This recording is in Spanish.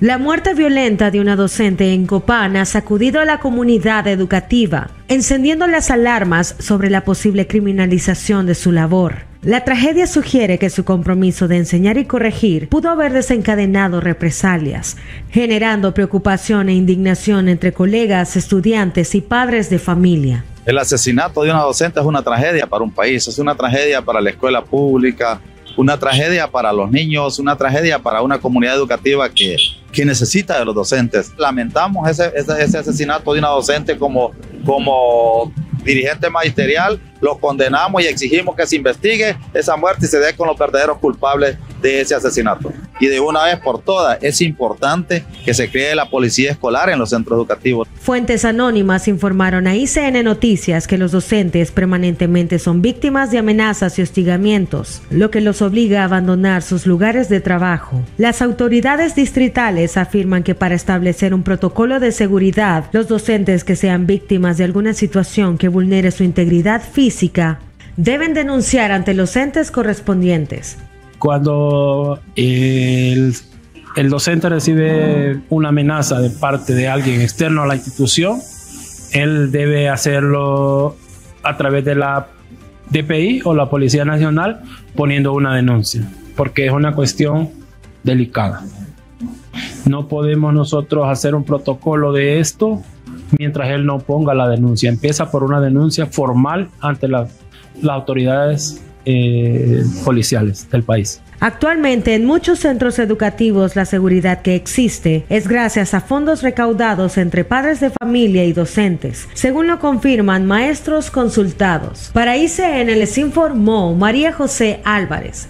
La muerte violenta de una docente en Copán ha sacudido a la comunidad educativa, encendiendo las alarmas sobre la posible criminalización de su labor. La tragedia sugiere que su compromiso de enseñar y corregir pudo haber desencadenado represalias, generando preocupación e indignación entre colegas, estudiantes y padres de familia. El asesinato de una docente es una tragedia para un país, es una tragedia para la escuela pública, una tragedia para los niños, una tragedia para una comunidad educativa que necesita de los docentes. Lamentamos ese asesinato de una docente como dirigente magisterial, lo condenamos y exigimos que se investigue esa muerte y se dé con los verdaderos culpables de ese asesinato. Y de una vez por todas, es importante que se cree la policía escolar en los centros educativos. Fuentes anónimas informaron a ICN Noticias que los docentes permanentemente son víctimas de amenazas y hostigamientos, lo que los obliga a abandonar sus lugares de trabajo. Las autoridades distritales afirman que para establecer un protocolo de seguridad, los docentes que sean víctimas de alguna situación que vulnere su integridad física deben denunciar ante los entes correspondientes. Cuando el docente recibe una amenaza de parte de alguien externo a la institución, él debe hacerlo a través de la DPI o la Policía Nacional poniendo una denuncia, porque es una cuestión delicada. No podemos nosotros hacer un protocolo de esto mientras él no ponga la denuncia. Empieza por una denuncia formal ante las autoridades policiales del país. Actualmente, en muchos centros educativos, la seguridad que existe es gracias a fondos recaudados entre padres de familia y docentes, según lo confirman maestros consultados. Para ICN les informó María José Álvarez.